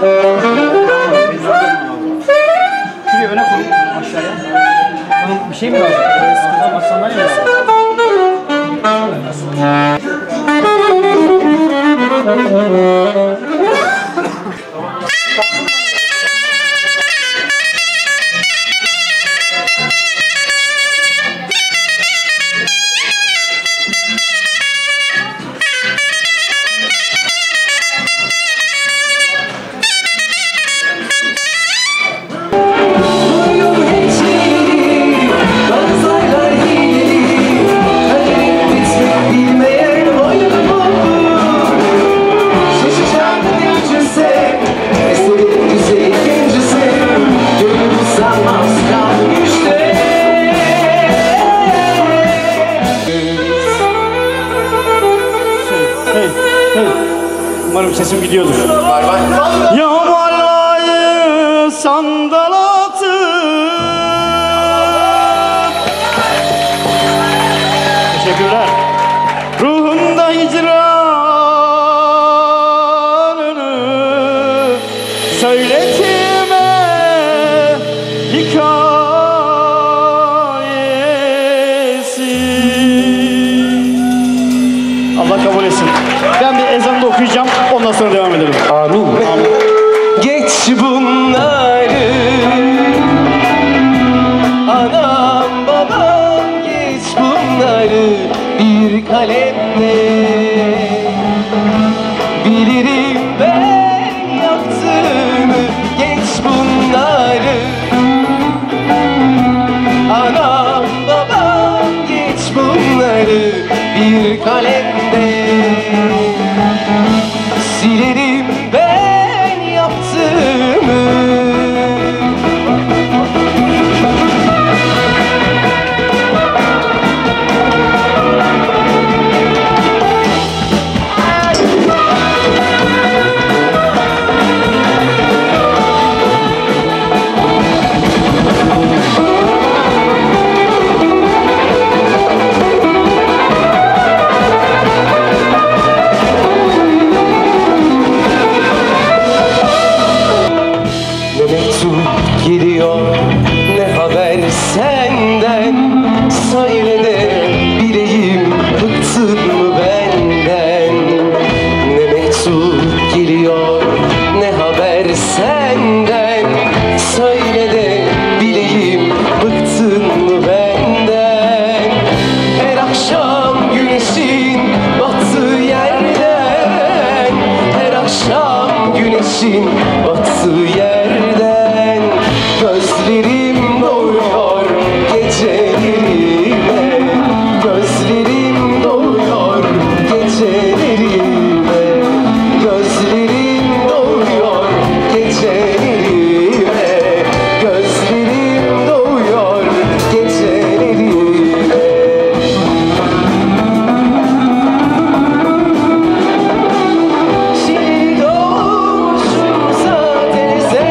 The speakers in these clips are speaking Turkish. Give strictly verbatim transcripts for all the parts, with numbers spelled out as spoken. Şuraya öne koy, aşağıya. Bunun bir şey mi lazım? Sıkıdan basanlar ya. Umarım sesim gidiyordur. Var var. Yamalayı sandal atıp teşekkürler. Ruhunda hicranını söyletime hikayesi. Allah kabul etsin. Ben bir ezan da okuyacağım. Ondan sonra devam edelim. Amin. Geç bunları anam babam, geç bunları bir kalemle. Bilirim ben yaptığımı, geç bunları anam babam, geç bunları bir kalemle. Silerim ben yaptığımı. Battığı yerden gözlerim doyuyor gecelerime, gözlerim doyuyor gecelerime, gözlerim doyuyor gecelerime, gözlerim doyuyor gecelerime. Şimdi doğmuşum zaten sen.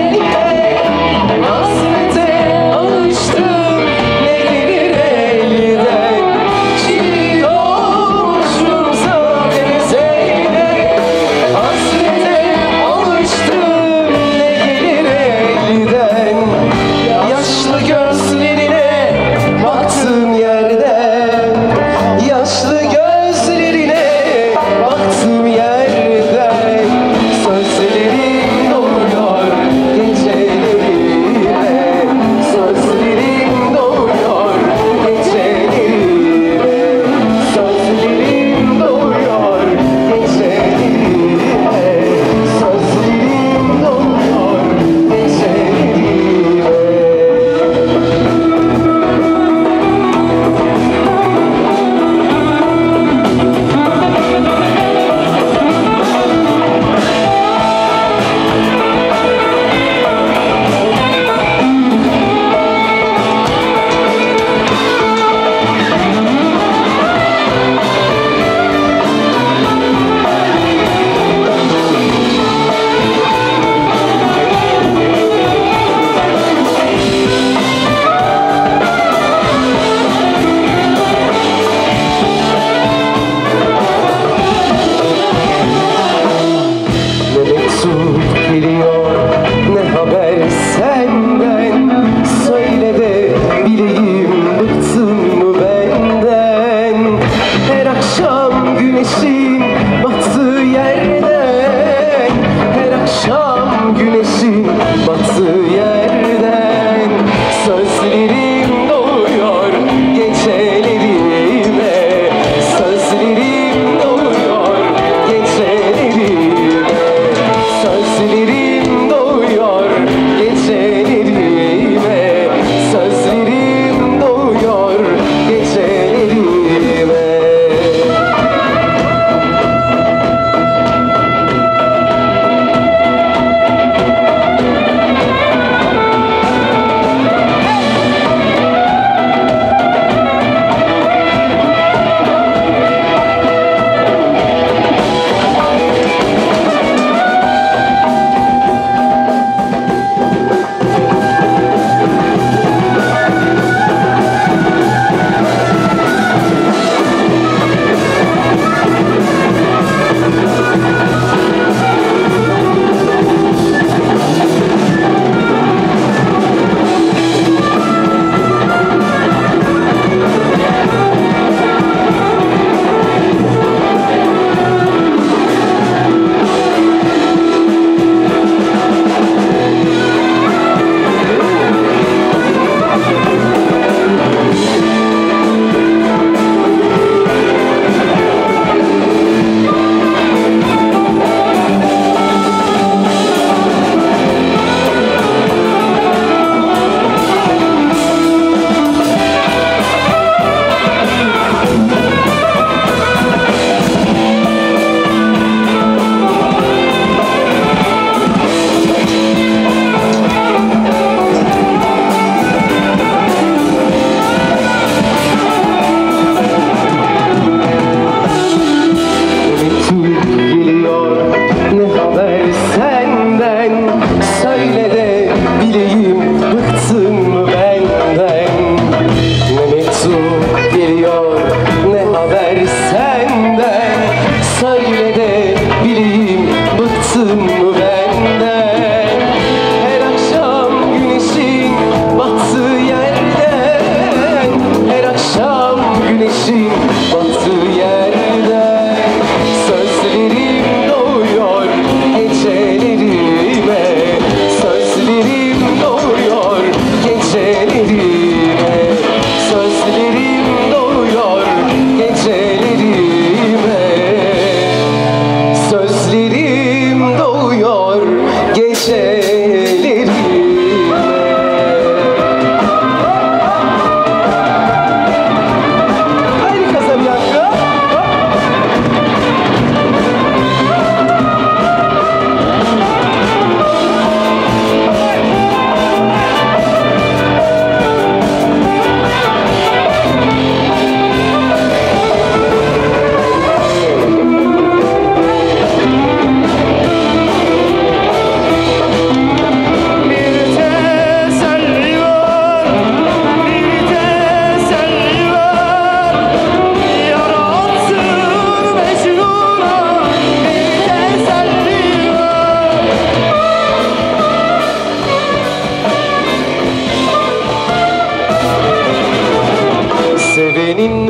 Sevenin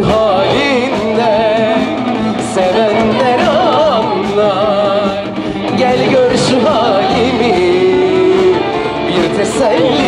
halinden sevenler anlar. Gel gör şu halimi, bir teselli.